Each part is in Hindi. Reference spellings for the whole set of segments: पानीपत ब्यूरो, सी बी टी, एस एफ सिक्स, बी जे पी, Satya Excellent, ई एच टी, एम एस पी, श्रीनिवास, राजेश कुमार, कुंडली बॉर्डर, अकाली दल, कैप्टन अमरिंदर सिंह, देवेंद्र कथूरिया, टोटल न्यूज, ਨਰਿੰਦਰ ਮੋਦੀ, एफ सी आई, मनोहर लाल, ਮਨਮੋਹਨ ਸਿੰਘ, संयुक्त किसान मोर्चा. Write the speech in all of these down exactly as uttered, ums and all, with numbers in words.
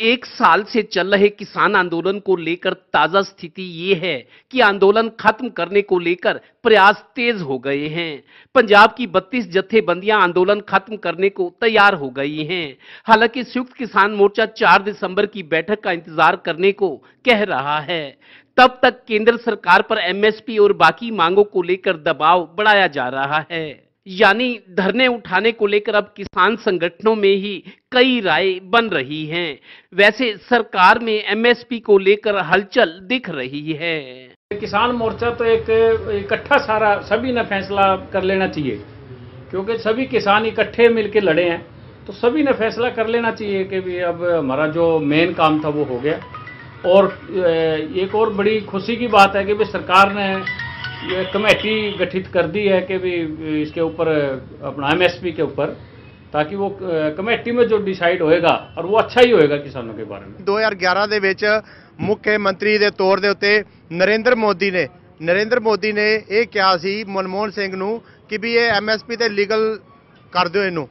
एक साल से चल रहे किसान आंदोलन को लेकर ताजा स्थिति ये है कि आंदोलन खत्म करने को लेकर प्रयास तेज हो गए हैं। पंजाब की बत्तीस जत्थेबंदियां आंदोलन खत्म करने को तैयार हो गई हैं। हालांकि संयुक्त किसान मोर्चा चार दिसंबर की बैठक का इंतजार करने को कह रहा है। तब तक केंद्र सरकार पर एम एस पी और बाकी मांगों को लेकर दबाव बढ़ाया जा रहा है। यानी धरने उठाने को लेकर अब किसान संगठनों में ही कई राय बन रही हैं। वैसे सरकार में एम एस पी को लेकर हलचल दिख रही है। किसान मोर्चा तो एक इकट्ठा सारा सभी ने फैसला कर लेना चाहिए, क्योंकि सभी किसान इकट्ठे मिलके लड़े हैं, तो सभी ने फैसला कर लेना चाहिए कि भी अब हमारा जो मेन काम था वो हो गया। और एक और बड़ी खुशी की बात है कि भी सरकार ने ये कमेटी गठित कर दी है कि भी इसके ऊपर अपना एम एस पी के ऊपर, ताकि वो कमेटी में जो डिसाइड होएगा और वो अच्छा ही होएगा किसानों के बारे में। दो हज़ार ग्यारह ਦੇ ਵਿੱਚ ਮੁੱਖ ਮੰਤਰੀ ਦੇ ਤੌਰ ਦੇ ਉੱਤੇ ਨਰਿੰਦਰ ਮੋਦੀ ਨੇ ਨਰਿੰਦਰ ਮੋਦੀ ਨੇ ਇਹ ਕਿਹਾ ਸੀ ਮਨਮੋਹਨ ਸਿੰਘ ਨੂੰ ਕਿ ਵੀ ਇਹ ਐਮ ਐਸ ਪੀ ਤੇ ਲੀਗਲ ਕਰ ਦਿਓ ਇਹਨੂੰ,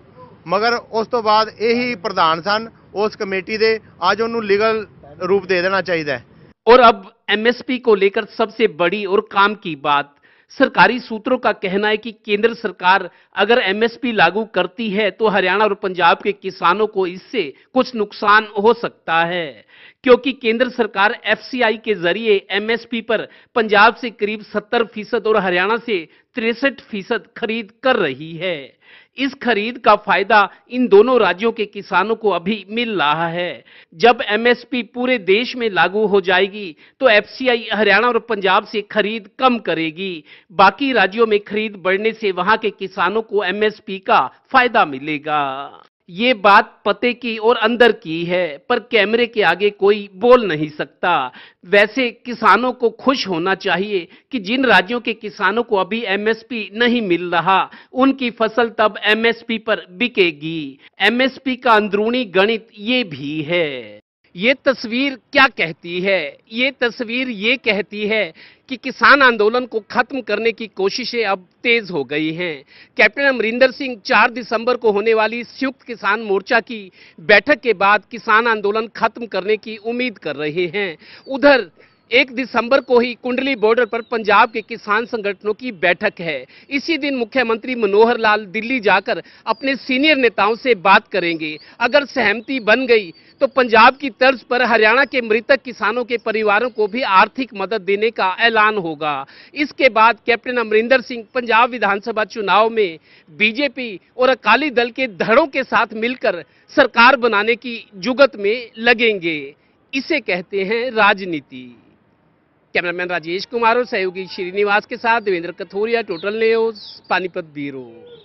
ਮਗਰ ਉਸ ਤੋਂ ਬਾਅਦ ਇਹੀ ਪ੍ਰਧਾਨ ਸਨ ਉਸ ਕਮੇਟੀ ਦੇ, ਅੱਜ ਉਹਨੂੰ ਲੀਗਲ ਰੂਪ ਦੇ ਦੇਣਾ ਚਾਹੀਦਾ। और अब एम एस पी को लेकर सबसे बड़ी और काम की बात, सरकारी सूत्रों का कहना है कि केंद्र सरकार अगर एम एस पी लागू करती है तो हरियाणा और पंजाब के किसानों को इससे कुछ नुकसान हो सकता है, क्योंकि केंद्र सरकार एफ सी आई के जरिए एम एस पी पर पंजाब से करीब सत्तर फीसद और हरियाणा से तिरसठ फीसद खरीद कर रही है। इस खरीद का फायदा इन दोनों राज्यों के किसानों को अभी मिल रहा है। जब एम एस पी पूरे देश में लागू हो जाएगी तो एफ सी आई हरियाणा और पंजाब से खरीद कम करेगी। बाकी राज्यों में खरीद बढ़ने से वहां के किसानों को एम एस पी का फायदा मिलेगा। ये बात पते की और अंदर की है, पर कैमरे के आगे कोई बोल नहीं सकता। वैसे किसानों को खुश होना चाहिए कि जिन राज्यों के किसानों को अभी एम एस पी नहीं मिल रहा उनकी फसल तब एम एस पी पर बिकेगी। एम एस पी का अंदरूनी गणित ये भी है। ये तस्वीर क्या कहती है? ये तस्वीर ये कहती है कि किसान आंदोलन को खत्म करने की कोशिशें अब तेज हो गई हैं। कैप्टन अमरिंदर सिंह चार दिसंबर को होने वाली संयुक्त किसान मोर्चा की बैठक के बाद किसान आंदोलन खत्म करने की उम्मीद कर रहे हैं। उधर एक दिसंबर को ही कुंडली बॉर्डर पर पंजाब के किसान संगठनों की बैठक है। इसी दिन मुख्यमंत्री मनोहर लाल दिल्ली जाकर अपने सीनियर नेताओं से बात करेंगे। अगर सहमति बन गई तो पंजाब की तर्ज पर हरियाणा के मृतक किसानों के परिवारों को भी आर्थिक मदद देने का ऐलान होगा। इसके बाद कैप्टन अमरिंदर सिंह पंजाब विधानसभा चुनाव में बी जे पी और अकाली दल के धड़ों के साथ मिलकर सरकार बनाने की जुगत में लगेंगे। इसे कहते हैं राजनीति। कैमरामैन राजेश कुमार और सहयोगी श्रीनिवास के साथ देवेंद्र कथूरिया, टोटल न्यूज, पानीपत ब्यूरो।